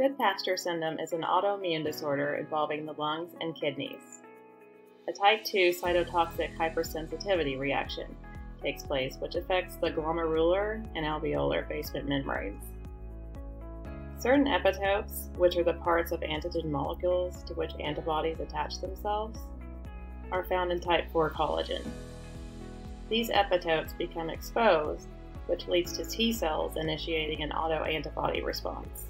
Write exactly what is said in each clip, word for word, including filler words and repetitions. Goodpasture syndrome is an autoimmune disorder involving the lungs and kidneys. A type two cytotoxic hypersensitivity reaction takes place, which affects the glomerular and alveolar basement membranes. Certain epitopes, which are the parts of antigen molecules to which antibodies attach themselves, are found in type four collagen. These epitopes become exposed, which leads to T cells initiating an autoantibody response.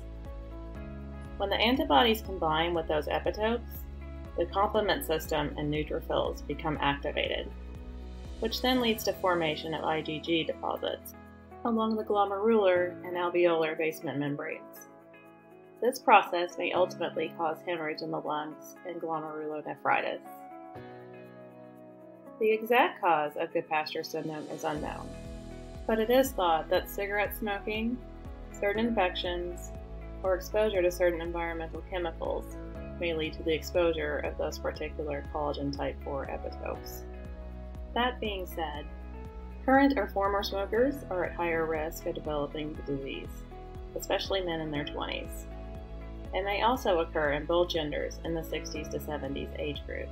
When the antibodies combine with those epitopes, the complement system and neutrophils become activated, which then leads to formation of IgG deposits along the glomerular and alveolar basement membranes. This process may ultimately cause hemorrhage in the lungs and glomerulonephritis. The exact cause of Goodpasture syndrome is unknown, but it is thought that cigarette smoking, certain infections, or exposure to certain environmental chemicals may lead to the exposure of those particular collagen type four epitopes. That being said, current or former smokers are at higher risk of developing the disease, especially men in their twenties. It may also occur in both genders in the sixties to seventies age group.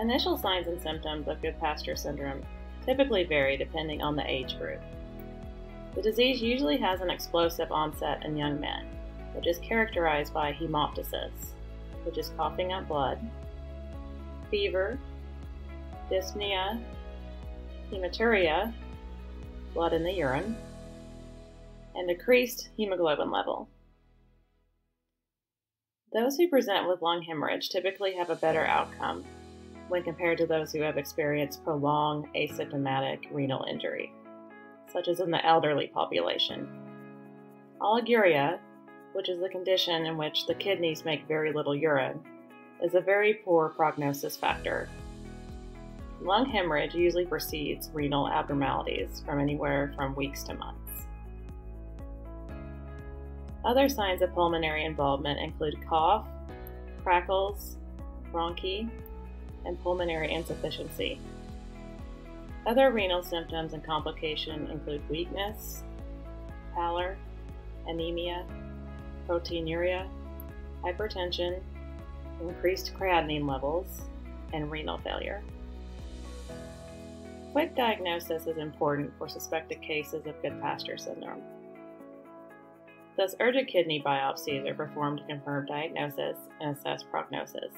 Initial signs and symptoms of Goodpasture syndrome typically vary depending on the age group. The disease usually has an explosive onset in young men, which is characterized by hemoptysis, which is coughing up blood, fever, dyspnea, hematuria, blood in the urine, and decreased hemoglobin level. Those who present with lung hemorrhage typically have a better outcome when compared to those who have experienced prolonged asymptomatic renal injury, such as in the elderly population. Oliguria, which is the condition in which the kidneys make very little urine, is a very poor prognosis factor. Lung hemorrhage usually precedes renal abnormalities from anywhere from weeks to months. Other signs of pulmonary involvement include cough, crackles, bronchi, and pulmonary insufficiency. Other renal symptoms and complications include weakness, pallor, anemia, proteinuria, hypertension, increased creatinine levels, and renal failure. Quick diagnosis is important for suspected cases of Goodpasture syndrome. Thus, urgent kidney biopsies are performed to confirm diagnosis and assess prognosis.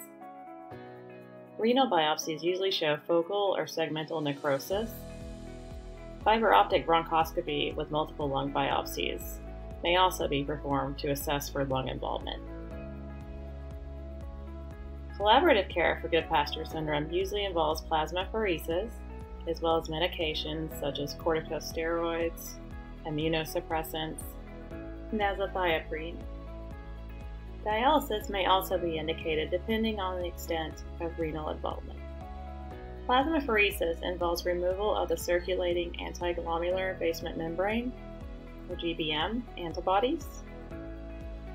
Renal biopsies usually show focal or segmental necrosis. Fiber optic bronchoscopy with multiple lung biopsies may also be performed to assess for lung involvement. Collaborative care for Goodpasture syndrome usually involves plasmapheresis, as well as medications such as corticosteroids, immunosuppressants, nasothiopine. Dialysis may also be indicated depending on the extent of renal involvement. Plasmapheresis involves removal of the circulating antiglomerular basement membrane, or G B M, antibodies,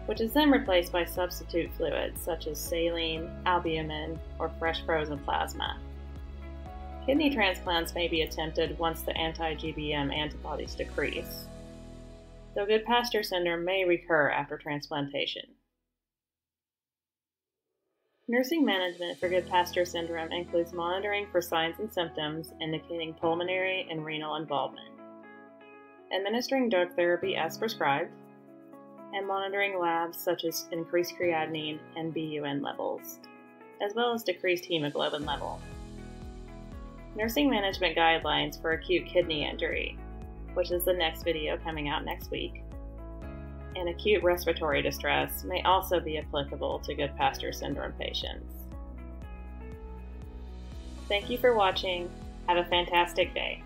which is then replaced by substitute fluids such as saline, albumin, or fresh frozen plasma. Kidney transplants may be attempted once the anti-G B M antibodies decrease, though Goodpasture syndrome may recur after transplantation. Nursing management for Goodpasture syndrome includes monitoring for signs and symptoms indicating pulmonary and renal involvement, administering drug therapy as prescribed, and monitoring labs such as increased creatinine and B U N levels, as well as decreased hemoglobin level. Nursing management guidelines for acute kidney injury, which is the next video coming out next week, and acute respiratory distress may also be applicable to Goodpasture syndrome patients. Thank you for watching. Have a fantastic day.